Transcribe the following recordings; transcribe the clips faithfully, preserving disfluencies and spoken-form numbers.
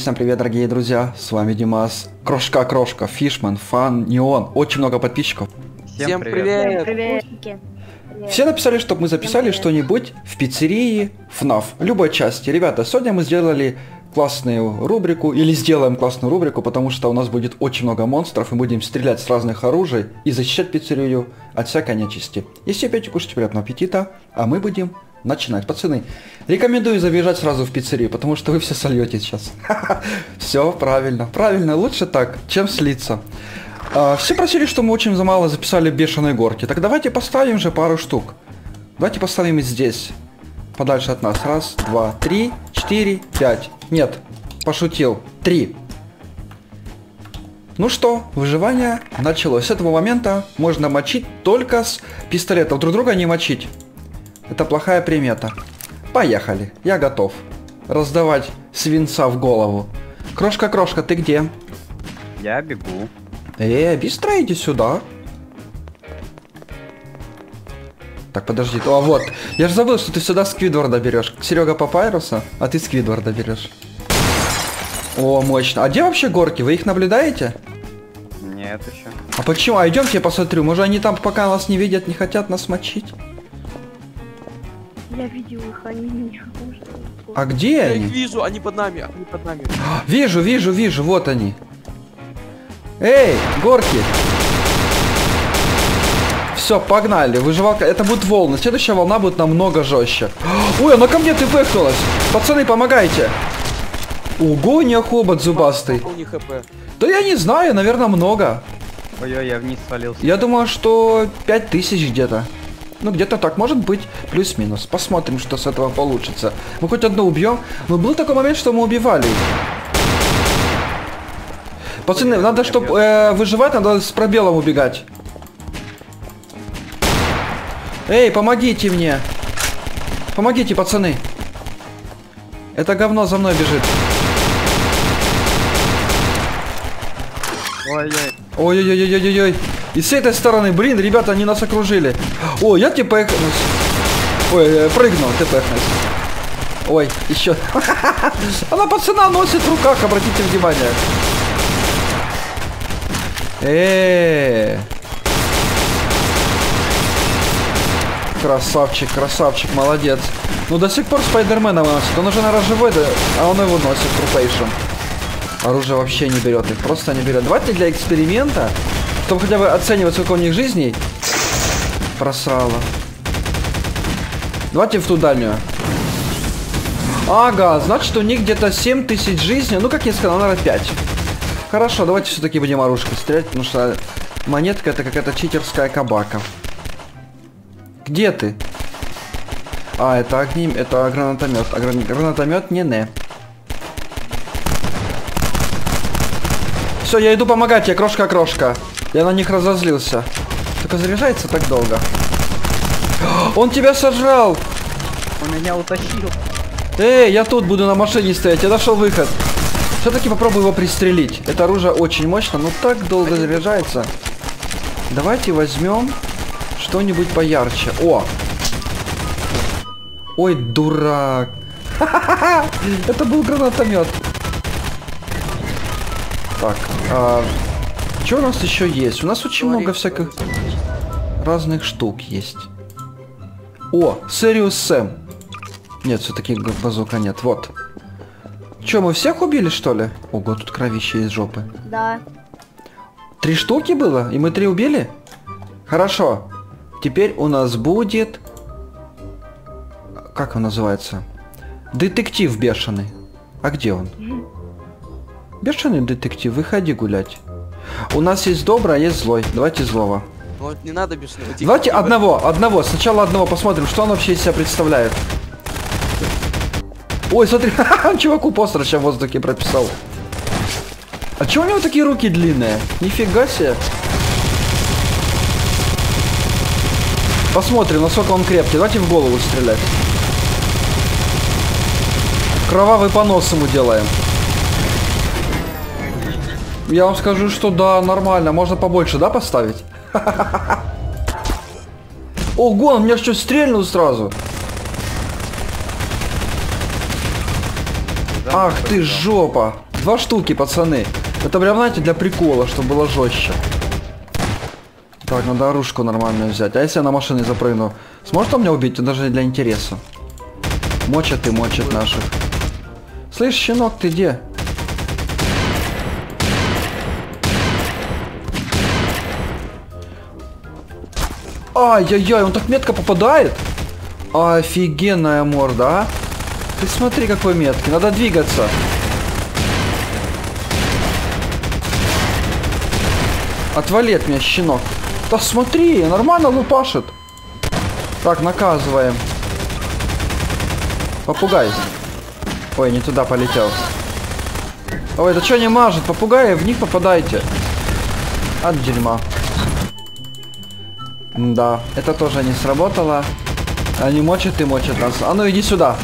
всем привет, дорогие друзья, с вами Димас, Крошка, Крошка, Фишман, Фан, Неон, очень много подписчиков. Всем привет. Всем привет. Все написали, чтобы мы записали что-нибудь в пиццерии эф эн а эф, любой части. Ребята, сегодня мы сделали классную рубрику, или сделаем классную рубрику, потому что у нас будет очень много монстров, и будем стрелять с разных оружий и защищать пиццерию от всякой нечисти. Если опять кушать, приятного аппетита, а мы будем... начинать. Пацаны, рекомендую забежать сразу в пиццерию, потому что вы все сольете сейчас. Все правильно. Правильно, лучше так, чем слиться. Все просили, что мы очень замало записали бешеной горки. Так давайте поставим же пару штук. Давайте поставим их здесь. Подальше от нас. Раз, два, три, четыре, пять. Нет, пошутил. Три. Ну что, выживание началось. С этого момента можно мочить только с пистолетов. Друг друга не мочить. Это плохая примета. Поехали. Я готов. Раздавать свинца в голову. Крошка, Крошка, ты где? Я бегу. Э, быстро иди сюда. Так, подожди. О, вот. Я же забыл, что ты сюда Сквидварда берешь. Серега Папайруса, а ты Сквидварда берешь. О, мощно. А где вообще горки? Вы их наблюдаете? Нет еще. А почему? А идемте, я посмотрю. Может, они там, пока нас не видят, не хотят нас мочить? Я видел их, они меня уже... А где я они? Я их вижу, они под нами, они под нами. Вижу, вижу, вижу, вот они. Эй, горки! Все, погнали, выживалка, это будут волны. Следующая волна будет намного жестче. Ой, она ко мне ты выхнулась. Пацаны, помогайте. Ого, не охобот зубастый. Да я не знаю, наверное, много. Ой-ой, я вниз свалился. Я думаю, что пять тысяч где-то. Ну, где-то так, может быть, плюс-минус. Посмотрим, что с этого получится. Мы хоть одну убьем. Но был такой момент, что мы убивали. Пацаны, ой, надо, чтобы э, выживать, надо с пробелом убегать. Эй, помогите мне. Помогите, пацаны. Это говно за мной бежит. Ой-ой-ой-ой-ой-ой. И с этой стороны, блин, ребята, они нас окружили. О, я тебе поехнусь. Ой, прыгнул, ты поехнусь. Ой, еще. Она пацана носит в руках, обратите внимание. Эээ. Красавчик, красавчик, молодец. Ну до сих пор Спайдермена выносит. Он уже, наверное, живой, да, а он его носит крутейшим. Оружие вообще не берет их, просто не берет. Давайте для эксперимента... чтобы хотя бы оценивать, сколько у них жизней. Просрало. Давайте в ту дальнюю. Ага, значит, у них где-то семь тысяч жизней. Ну, как я сказал, наверное, пять. Хорошо, давайте все-таки будем оружкой стрелять, потому что монетка — это какая-то читерская кабака. Где ты? А, это огнем... это гранатомет. А гран... гранатомет не-не. Все, я иду помогать тебе, Крошка, Крошка. Я на них разозлился. Только заряжается так долго. Он тебя сожрал! Он меня утащил. Эй, я тут буду на машине стоять. Я нашел выход. Все-таки попробую его пристрелить. Это оружие очень мощно, но так долго заряжается. Давайте возьмем что-нибудь поярче. О! Ой, дурак! Ха-ха-ха! Это был гранатомет. Так, а... что у нас еще есть? У нас очень говори, много всяких говори, разных штук есть. О, Сириус Сэм. Нет, все-таки базука нет. Вот. Че, мы всех убили, что ли? Ого, тут кровище из жопы. Да. Три штуки было? И мы три убили? Хорошо. Теперь у нас будет... как он называется? Детектив бешеный. А где он? Бешеный детектив, выходи гулять. У нас есть доброе, а есть злой. Давайте злого. Вот, не надо бешеного. Давайте одного, одного. Сначала одного посмотрим, что он вообще из себя представляет. Ой, смотри, чуваку построча в воздухе прописал. А чего у него такие руки длинные? Нифига себе. Посмотрим, насколько он крепкий. Давайте в голову стрелять. Кровавый понос ему делаем. Я вам скажу, что да, нормально. Можно побольше, да, поставить? Ого, он меня что, стрельнул сразу? Ах ты жопа. Два штуки, пацаны. Это прям, знаете, для прикола, чтобы было жестче. Так, надо оружку нормальную взять. А если я на машины запрыгну? Сможет он меня убить? Это даже для интереса. Мочат и мочат наших. Слышь, щенок, ты где? Ай-яй-яй, он так метко попадает? Офигенная морда, а? Ты смотри, какой меткий. Надо двигаться. Отвали от меня, щенок. Да смотри, нормально лупашит. Так, наказываем. Попугай. Ой, не туда полетел. Ой, это что не мажет? Попугаи, в них попадайте. От дерьма. Да, это тоже не сработало. Они мочат и мочат нас. А ну иди сюда.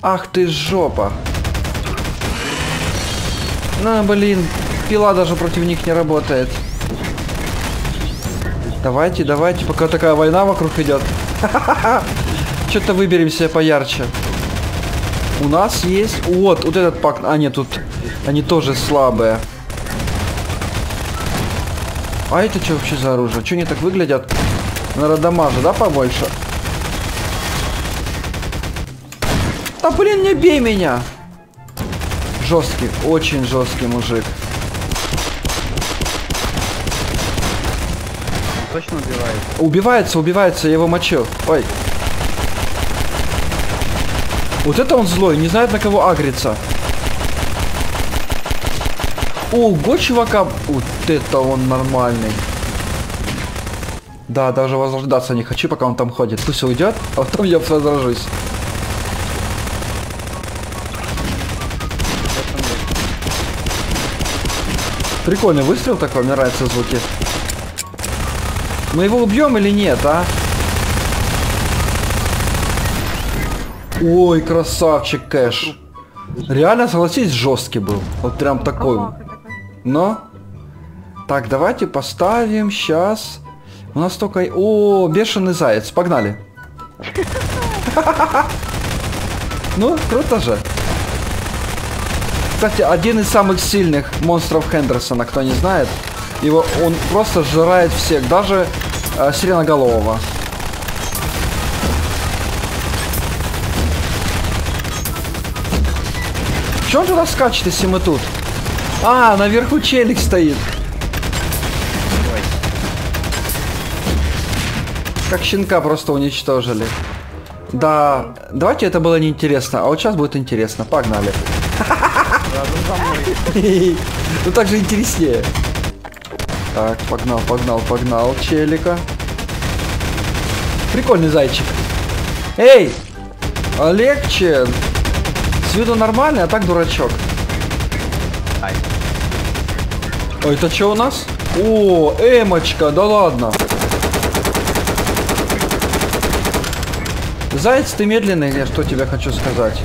Ах ты жопа. Ну блин, пила даже против них не работает. Давайте, давайте, пока такая война вокруг идет. Что-то выберем себе поярче. У нас есть... Вот, вот этот пак... А, нет, тут... Они тоже слабые. А это что вообще за оружие? Что они так выглядят? Наверное, дамажа, да, побольше? Да блин, не бей меня! Жесткий, очень жесткий мужик. Точно убивается? Убивается, убивается, я его мочу. Ой. Вот это он злой, не знает, на кого агриться. Ого, чувака. Вот это он нормальный. Да, даже возрождаться не хочу, пока он там ходит. Пусть уйдет, а потом я возражусь. Прикольный выстрел такой, мне нравятся звуки. Мы его убьем или нет, а? Ой, красавчик, Кэш. Реально, согласись, жесткий был. Вот прям такой. Но. Так, давайте поставим сейчас. У нас только... О, бешеный заяц. Погнали. Ну, круто же. Кстати, один из самых сильных монстров Хендерсона, кто не знает. Его он просто сжирает всех, даже э, Сиреноголового. Чё он туда скачет, если мы тут? А, наверху челик стоит. Как щенка просто уничтожили. Да, давайте это было неинтересно, а вот сейчас будет интересно. Погнали. Ну так же интереснее. Так, погнал, погнал, погнал, челика. Прикольный зайчик. Эй! Легче! С виду нормальный, а так дурачок. Ай. Ой, это что у нас? О, эмочка, да ладно. Заяц, ты медленный, я что тебе хочу сказать.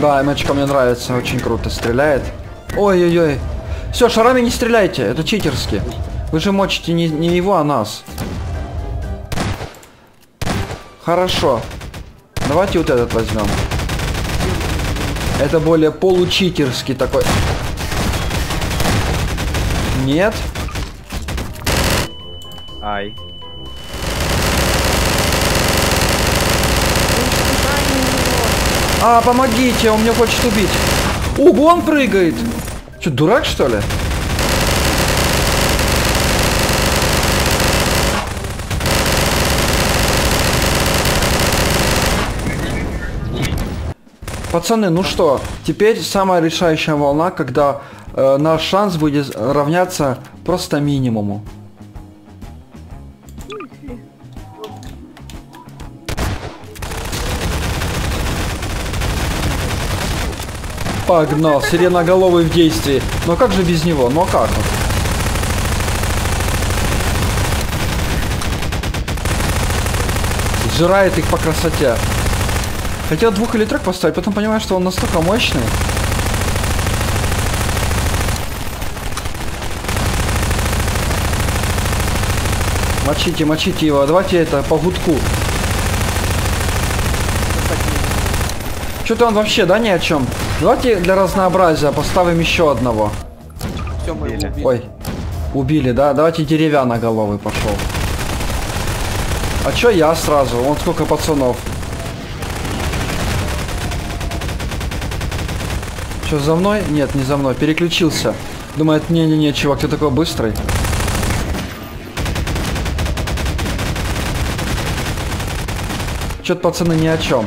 Да, эмочка мне нравится, очень круто стреляет. Ой-ой-ой. Все, шарами не стреляйте, это читерски. Вы же мочите не, не его, а нас. Хорошо. Давайте вот этот возьмем. Это более получитерский такой. Нет. Ай. А, помогите, он меня хочет убить. Ого, он прыгает. Что, дурак, что ли? Пацаны, ну что, теперь самая решающая волна, когда э, наш шанс будет равняться просто минимуму. Погнал, сиреноголовый в действии. Но как же без него? Но как? Сжирает их по красоте. Хотел двух или трех поставить, потом понимаю, что он настолько мощный. Мочите, мочите его. Давайте это по гудку. Что-то он вообще, да, ни о чем. Давайте для разнообразия поставим еще одного. Все, мы убили. Ой, убили, да? Давайте деревяноголовый пошел. А чё я сразу? Вон сколько пацанов. Что, за мной? Нет, не за мной. Переключился. Думает, не-не-не, чувак, ты такой быстрый. Чё-то, пацаны, ни о чем.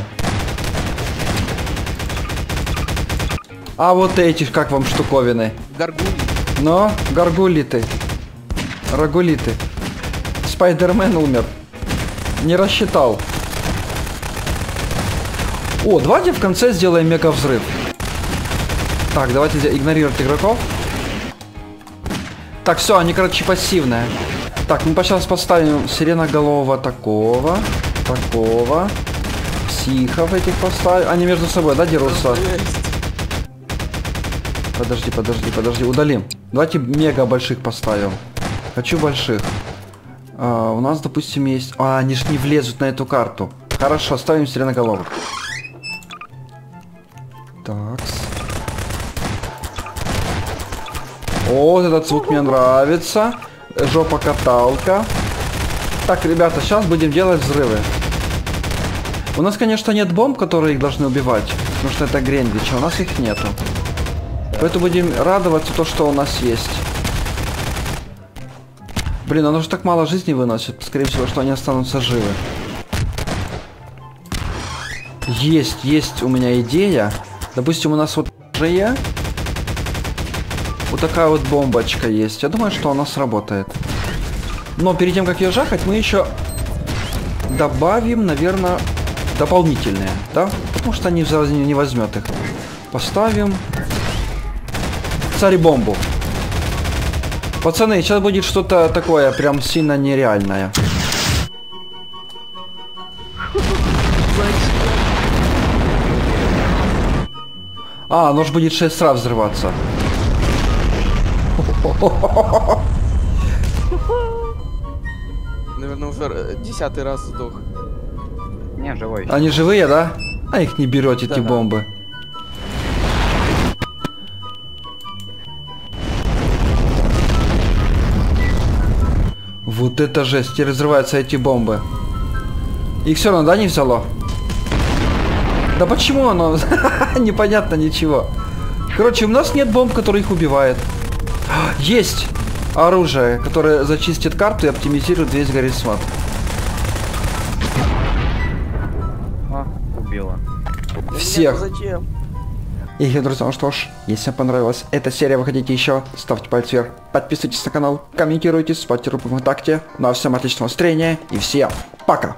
А вот эти, как вам штуковины? Гаргулиты. Но, гаргулиты. Рагулиты. Спайдермен умер. Не рассчитал. О, давайте в конце сделаем мега взрыв. Так, давайте игнорировать игроков. Так, все, они, короче, пассивные. Так, мы сейчас поставим сиреноголового такого, такого. Психов этих поставим. Они между собой, да, дерутся? Подожди, подожди, подожди. Удалим. Давайте мега больших поставим. Хочу больших. Uh, у нас, допустим, есть... А, они же не влезут на эту карту. Хорошо, ставим сиреноголовых. Такс. О, этот звук мне нравится. Жопа-каталка. Так, ребята, сейчас будем делать взрывы. У нас, конечно, нет бомб, которые их должны убивать. Потому что это Гринвич, а у нас их нету. Поэтому будем радоваться то, что у нас есть. Блин, оно же так мало жизни выносит. Скорее всего, что они останутся живы. Есть, есть у меня идея. Допустим, у нас вот же вот такая вот бомбочка есть. Я думаю, что она сработает. Но перед тем, как ее жахать, мы еще добавим, наверное, дополнительные. Да? Потому что они не возьмет их. Поставим царь-бомбу. Пацаны, сейчас будет что-то такое прям сильно нереальное. А, оно же будет шесть раз взрываться. Наверное, уже десятый раз сдох. Не, живой. Они живые, да? А их не берете, эти бомбы. Вот это жесть, и разрываются эти бомбы. Их все равно, да, не взяло? Да почему оно? Непонятно ничего. Короче, у нас нет бомб, которые их убивает. Есть оружие, которое зачистит карту и оптимизирует весь горизонт. А, убило. Всех. Зачем? И, друзья, ну что ж, если вам понравилась эта серия, вы хотите еще, ставьте палец вверх, подписывайтесь на канал, комментируйте, ставьте руку в ВКонтакте. Ну а всем отличного настроения и всем пока!